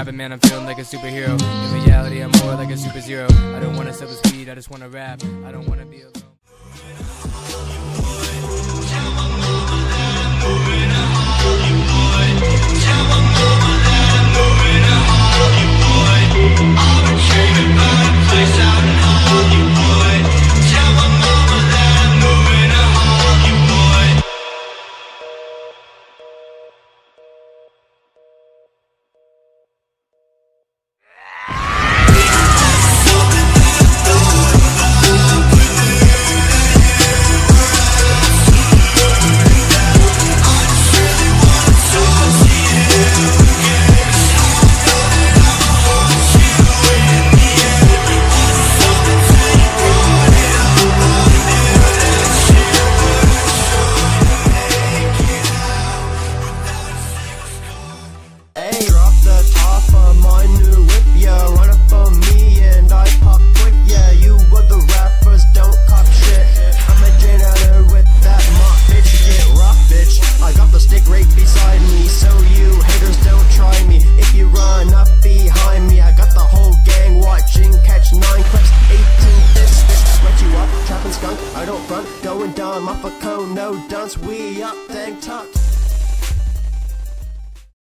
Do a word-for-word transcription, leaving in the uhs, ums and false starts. rapping, man, I'm feeling like a superhero. In reality, I'm more like a super zero. I don't want to sub a speed, I just want to rap. I don't want to be alone. Skunk, I don't front, going down, my fuck, no dunce, we up, tank tucked.